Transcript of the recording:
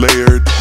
Layird.